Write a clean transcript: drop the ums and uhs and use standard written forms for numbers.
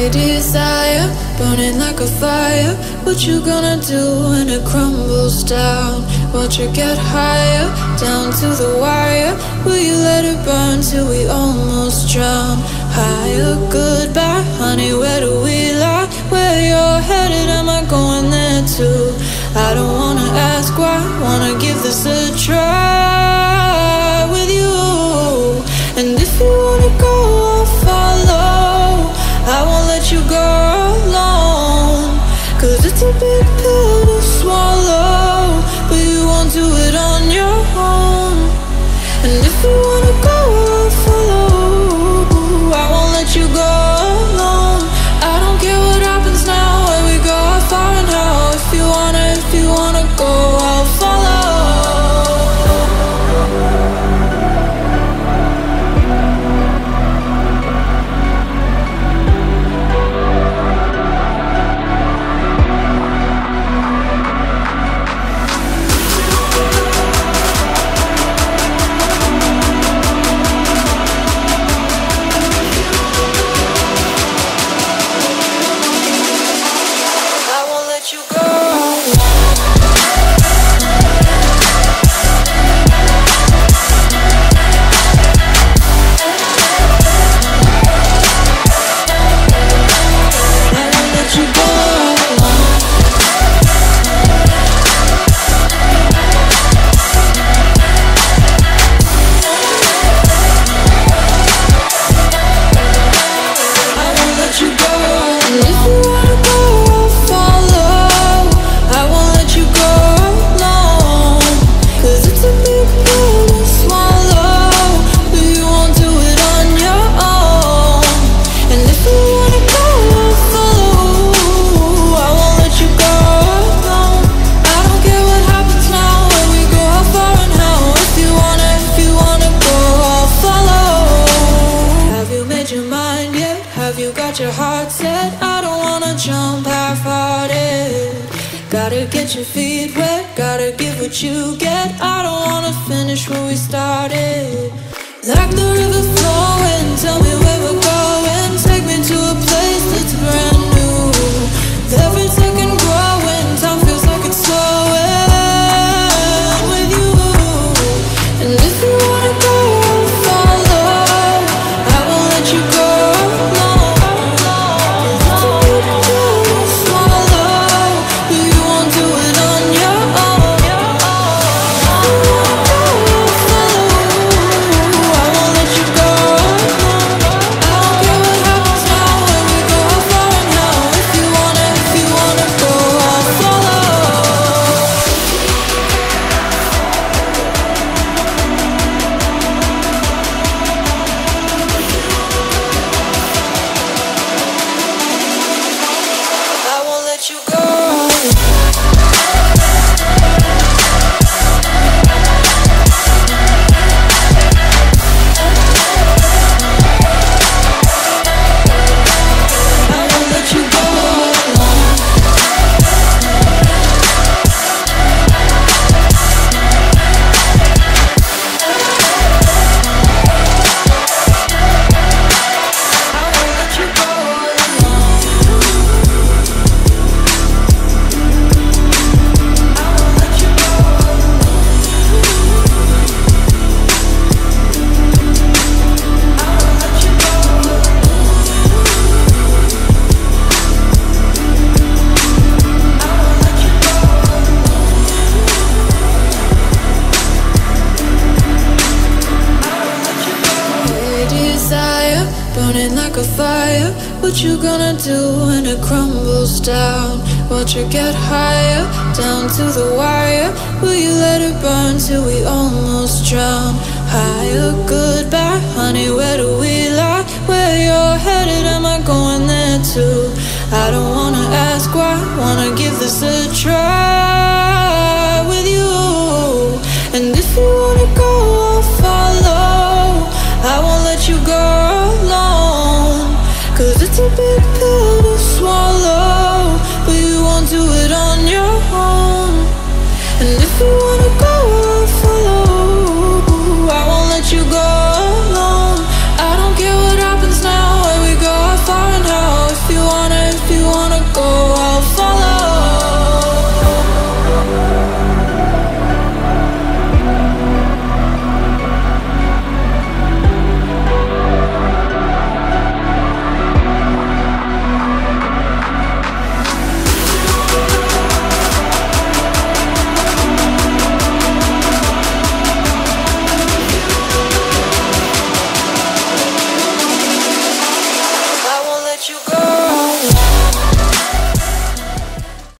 every desire, burning like a fire. What you gonna do when it crumbles down? Won't you get higher, down to the wire? Will you let it burn till we almost drown? Higher, goodbye, honey, where do we lie? Where you're headed, am I going there too? I don't wanna ask why, wanna give this a try with you. And if you wanna go, I'll follow. I won't let you go alone, 'cause it's a big pill to swallow, but you won't do it on your own. And if you wanna go, I'll follow. I won't let you go alone. I don't care what happens now, where we go, how far and how. If you wanna go, I'll follow. What you gonna do when it crumbles down? Won't you get higher, down to the wire? Will you let it burn till we almost drown? Higher, goodbye, honey, where do we lie? Where you're headed, am I going there too? I don't wanna ask why, wanna give this a try.